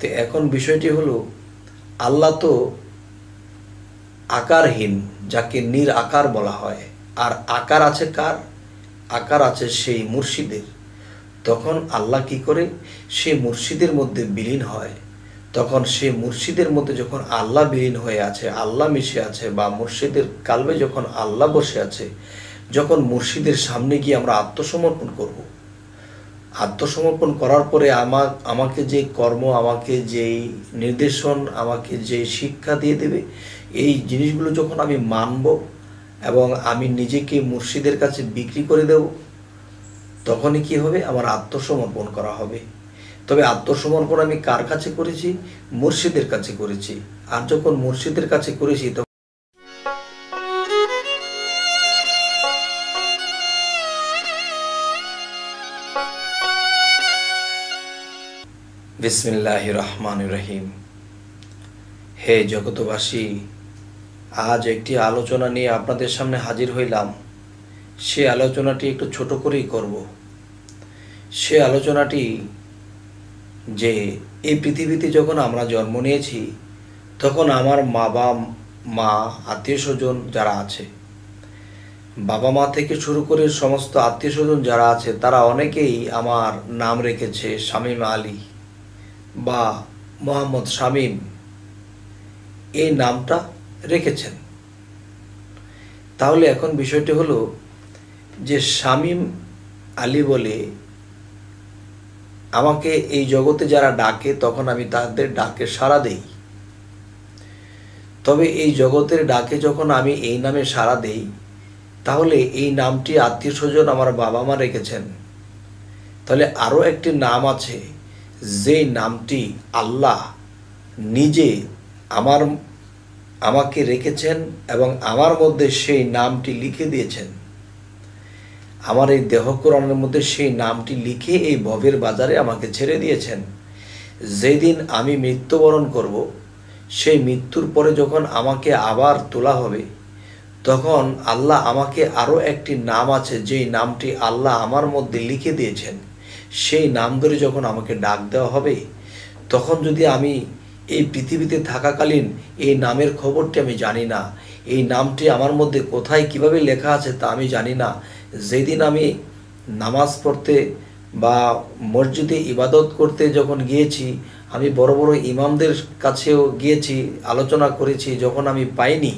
तो एकोन विषयटी हलो आल्ला तो आकारहीन जाके निर आकार बला हय और आकार आछे कार आकार आछे सेई मुर्शिदेर तखन आल्ला की करे से मुर्शिदेर मध्य विलीन हय तखन से मुर्शिदेर मध्य जखन आल्ला विलीन हये आछे आल्ला मिशे आछे बा मुर्शिदेर काल्बे जखन आल्ला बसे आछे जखन मुर्शिदेर सामने गिये आमरा आत्मसमर्पण करब आत्मसमर्पण करार परे आमाके जे कर्म आमाके जे निर्देशन आमाके जे शिक्षा दिये देबे এই জিনিসগুলো যখন আমি মানব এবং আমি নিজেকে মুর্শিদের কাছে বিক্রি করে দেব তখনই কি হবে আমার আত্মসমর্পণ করা হবে তবে আত্মসমর্পণ আমি কার কাছে করেছি মুর্শিদের কাছে করেছি আর যখন মুর্শিদের কাছে করেছি বিসমিল্লাহির রহমানির রহিম হে জগতবাসী आज एक आलोचना नहीं अपन सामने हाजिर हईलाम से आलोचनाटी एक छोटो कर ही करब से आलोचनाटी जे ये पृथिवीते जो आमरा जन्म नियेछि तखन आमार बाबा मा आत्मीय स्वजन जारा आछे बाबा मा थेके शुरू करे समस्त आत्मीय स्वजन जारा आछे तारा अनेकेई आमार नाम रेखेछे शामीम आली बा मोहम्मद शामीम ये नामटा रेखेছেন তাহলে এখন বিষয়টি হলো যে শামীম আলী বলে আমাকে এই জগতে যারা ডাকে তখন আমি তাদের ডাকে সাড়া দেই তবে এই জগতের ডাকে যখন আমি এই নামে সাড়া দেই তাহলে এই নামটি আত্মীয়স্বজন আমার বাবা মা রেখেছেন তাহলে আরো একটি নাম আছে যে নামটি আল্লাহ নিজে আমার আমাকে রেখেছেন এবং আমার মধ্যে সেই নামটি লিখে দিয়েছেন আমার এই দেহ কোরআনের মধ্যে সেই নামটি লিখে এই ভবের বাজারে আমাকে ছেড়ে দিয়েছেন যেদিন আমি মৃত্যুবরণ করব সেই মৃত্যুর পরে যখন আমাকে আবার তোলা হবে তখন আল্লাহ আমাকে আরো একটি নাম আছে যেই নামটি আল্লাহ আমার মধ্যে লিখে দিয়েছেন সেই নাম ধরে যখন আমাকে ডাক দেওয়া হবে তখন যদি আমি এই পৃথিবীতে থাকাকালীন এই নামের খবরটি আমি জানি না এই নামটি আমার মধ্যে কোথায় কিভাবে লেখা আছে তা আমি জানি না যেদিন আমি নামাজ পড়তে বা মসজিদে ইবাদত করতে যখন গিয়েছি আমি বড় বড় ইমামদের কাছেও গিয়েছি আলোচনা করেছি যখন আমি পাইনি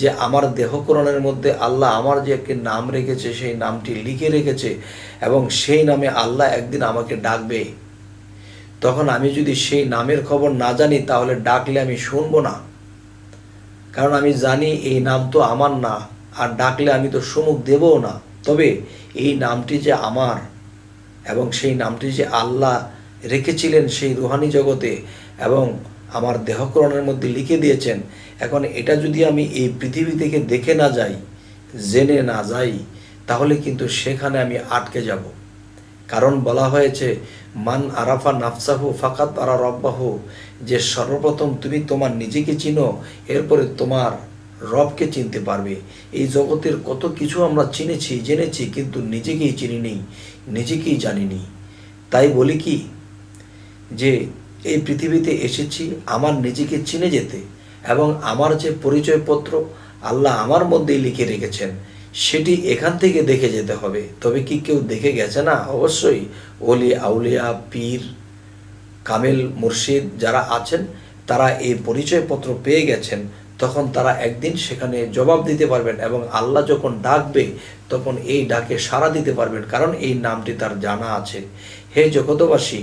যে আমার দেহ কোরআনের মধ্যে আল্লাহ আমার যে একটা নাম রেখেছে সেই নামটি লিখে রেখেছে এবং সেই নামে আল্লাহ একদিন আমাকে ডাকবে তখন আমি যদি সেই নামের খবর না জানি তাহলে ডাকলে আমি শুনব না কারণ আমি জানি এই নাম তো আমার না আর ডাকলে আমি তো সুমুখ দেবও না তবে এই নামটি যে আমার এবং সেই নামটি যে আল্লাহ রেখেছিলেন সেই রুহানি জগতে এবং আমার দেহকরণের মধ্যে লিখে দিয়েছেন এখন এটা যদি আমি এই পৃথিবী থেকে দেখে না যাই জেনে না যাই তাহলে কিন্তু সেখানে আমি আটকে যাব কারণ বলা হয়েছে মান আরাফা নাফসাহু ফাকাত আরা রব্বাহু যে সর্বপ্রথম তুমি তোমার নিজেকে চিনো এরপরে তোমার রবকে চিনতে পারবে এই জগতের কত কিছু আমরা চিনেছি জেনেছি কিন্তু নিজেকেই চিনিনি নিজেকেই জানিনি তাই বলি কি যে এই পৃথিবীতে এসেছি আমার নিজেকে চিনে যেতে এবং আমার যে পরিচয়পত্র আল্লাহ আমার মধ্যেই লিখে রেখেছেন সেটি এখান থেকে দেখে যেতে হবে তবে কি কেউ দেখে গেছে না অবশ্যই ওলি আউলিয়া পীর কামেল মুর্শিদ যারা আছেন তারা এই পরিচয়পত্র পেয়ে গেছেন তখন তারা একদিন সেখানে জবাব দিতে পারবেন এবং আল্লাহ যখন ডাকবে তখন এই ডাকে সাড়া দিতে পারবেন কারণ এই নামটি তার জানা আছে হে জগতবাসী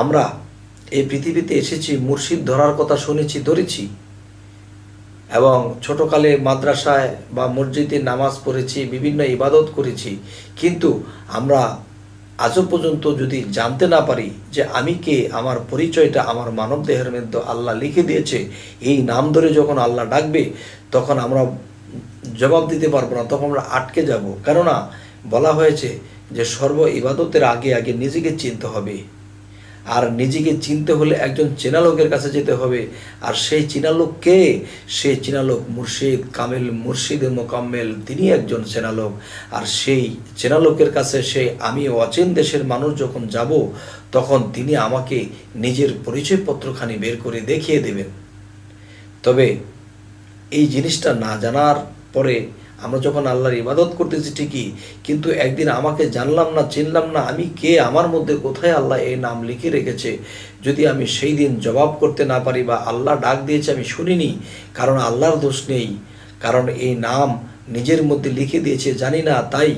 আমরা এই পৃথিবীতে এসেছি মুর্শিদ ধরার কথা শুনেছি ধরেছি এবং ছোটকালে মাদ্রাসায় বা মসজিদে নামাজ পড়েছি বিভিন্ন ইবাদত করেছি কিন্তু আমরা আজও পর্যন্ত যদি জানতে না পারি যে আমি কে আমার পরিচয়টা আমার মানব দেহের মধ্যে আল্লাহ লিখে দিয়েছে এই নাম ধরে যখন আল্লাহ ডাকবে তখন আমরা জবাব দিতে পারবো না তখন আমরা আটকে যাব কেননা বলা হয়েছে যে সর্ব ইবাদতের আগে আগে নিজেকে চিনতে হবে और निजेके चिनते होले एकजन चेना लोकेर काछे जेते होबे और सेई चेना लोक के सेई चेना लोक मुर्शिद कामिल मुर्शिदे मोकाम्मेल तिनि एकजन चेना लोक और सेई चेना लोकेर काछे सेई आमी अचेन देशेर मानुष जखन जाब तखन तिनि आमाके निजेर परिचयपत्रखानि बेर करे देखिए देबेन। तबे एई जिनिसटा ना जानार परे আমরা যখন আল্লাহর ইবাদত করতেছি ঠিকই কিন্তু একদিন আমাকে জানলাম না চিনলাম না আমি কে আমার মধ্যে কোথায় আল্লাহ এই নাম লিখে রেখেছে যদি আমি সেই দিন জবাব করতে না পারি বা আল্লাহ ডাক দিয়েছে আমি শুনিনি কারণ আল্লাহর দোষ নেই কারণ এই নাম নিজের মধ্যে লিখে দিয়েছে জানি না তাই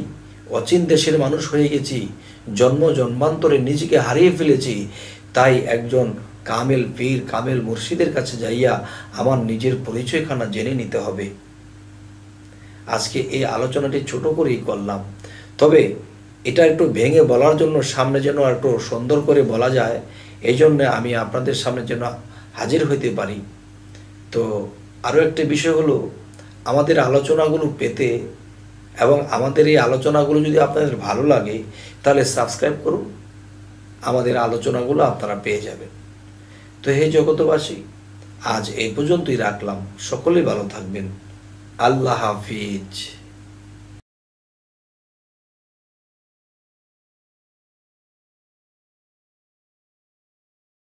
অচিন দেশের মানুষ হয়ে গেছি জন্ম জন্মান্তরে নিজেকে হারিয়ে ফেলেছি তাই একজন কামেল পীর কামেল মুর্শিদের কাছে যাইয়া আমার নিজের পরিচয়খানা জেনে নিতে হবে। आज के ये आलोचनाटी छोटो करेই করলাম তবে এটা একটু ভেঙে বলার জন্য সামনে যেন একটু সুন্দর করে বলা যায় এইজন্য আমি আপনাদের সামনে যেন হাজির হইতে পারি। তো আরও একটা বিষয় হলো আমাদের আলোচনাগুলো পেতে এবং আমাদের এই আলোচনাগুলো যদি আপনাদের ভালো লাগে তাহলে সাবস্ক্রাইব করুন, আমাদের আলোচনাগুলো আপনারা পেয়ে যাবেন। তো হে জগতবাসী আজ এই পর্যন্তই রাখলাম, সকলেই ভালো থাকবেন। আল্লাহ হাফিজ।